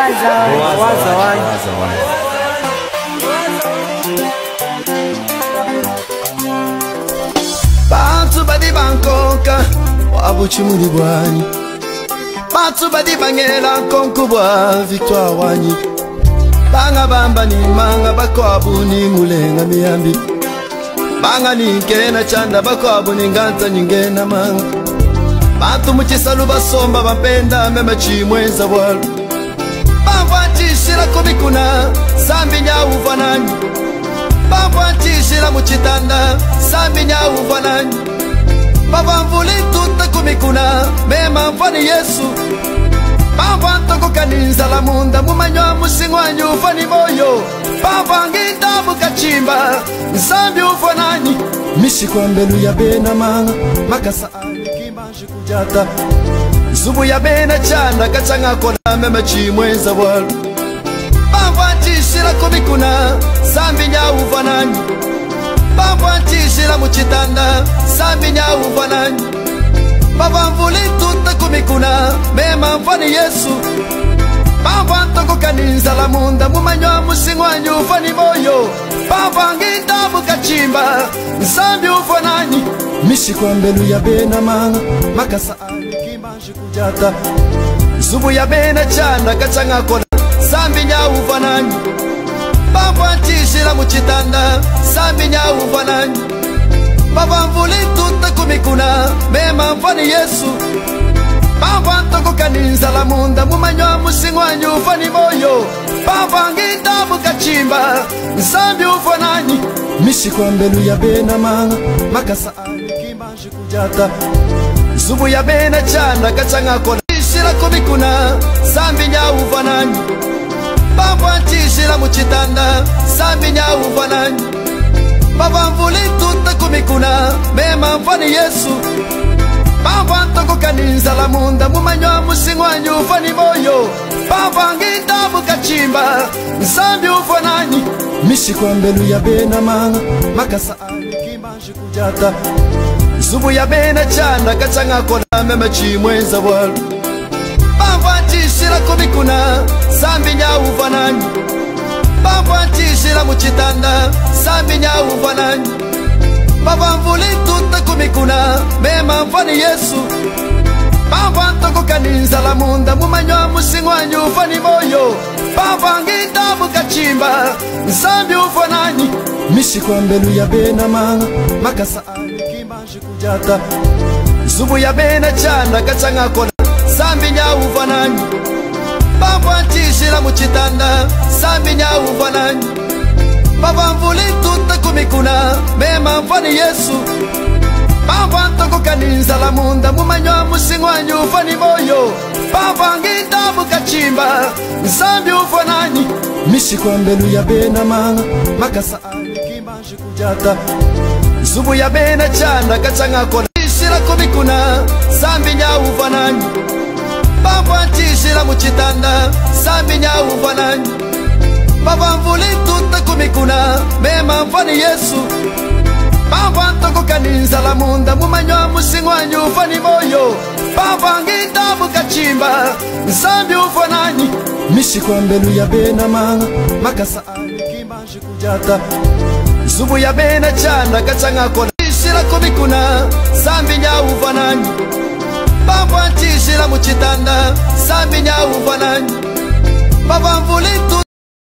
Wazawan. Patu badi Bangkoka, wabuchi mudi bwani. Patu badi bangela konkubwa victoire wani. Banga bamba ni manga bakwabu ni mulenga miambi. Banga ni kena chanda bakwabu ni nganta nyingena manga. Patu muchisalu basomba bapenda mema chimweza walu. Bambanchi shira kubikuna zambi nya uvanani. Bambanchi shira muchitanda zambi nya uvanani. Bambambuli tuta kumikuna mema mfani Yesu. Bambanto kukaninza la munda mumanyo musingwanyi ufani moyo. Bambangita mukachimba zambi uvanani. Mishi kwa mbelu ya bena manga makasa alikimanji kujata. Zubu ya bena chanda kachanga kona mema chimweza walu. Bambanchishira kumikuna zambi nya uvanani. Bambanchishira muchitanda zambi nya uvanani. Bambambuli tuta kumikuna mema mfani Yesu. Bambanto kukaninza la munda mumanyo musingwanyi ufani moyo. Bambangita mukachimba zambi uvanani. Mishi kwa mbelu ya bena manga makasa alikimanji kujata. Zubu ya bena chana kachanga kona zambi nya uvanani. Bambanchishira muchitanda zambi nya uvanani. Bambambuli tuta kumikuna mema mfani Yesu. Bambanto kukaninza la munda mumanyo musingwanyi ufani moyo. Bambangita mukachimba zambi uvanani. Mishi kwa mbelu ya bena manga makasa alikimanji kujata. Zubu ya bena chanda kachanga kona shira kumikuna zambi nya uvanani. Bambanchi shira muchitanda zambi nya uvanani. Bambambuli tuta kumikuna mema mfani Yesu. Bambanto kukaninza la munda mumanyo musingwanyi ufani moyo. Bambangita mukachimba zambi uvanani. Mishi kwa mbelu ya bena manga makasa alikimanji kujata. Zubu ya bena chanda kachanga kona mema chimweza walu. Bambanchishira kumikuna zambi nya uvanani. Bambanchishira muchitanda zambi nya uvanani. Bambambuli tuta kumikuna mema mfani Yesu. Bambanto kukaninza la munda mumanyo musingwanyi ufani moyo. Bambangita mukachimba zambi uvanani. Mishi kwa mbelu ya bena manga makasa alikimanji kujata. Zubu ya bena chanda kachanga kona zambi nya uvanani. Bambanchishira muchitanda zambi nya uvanani. Bambambuli tuta kumikuna mema mfani Yesu. Bambanto kukaninza la munda mumanyo musingwanyi ufani moyo. Bambangita mukachimba zambi uvanani. Mishi kwa mbelu ya bena manga makasa alikimanji kujata. Zubu ya bena chanda kachanga kona shira kumikuna zambi nya uvanani. Bambanchi shira muchitanda zambi nya uvanani. Bambambuli tuta kumikuna mema mfani Yesu. Bambanto kukaninza la munda mumanyo musingwanyi ufani moyo. Bambangita mukachimba zambi uvanani. Mishi kwa mbelu ya bena manga makasa alikimanji kujata. Zubu ya bena chanda kachanga kona shira kumikuna zambi nya uvanani. Bambanchi shira muchitanda zambi nya uvanani. Bambambuli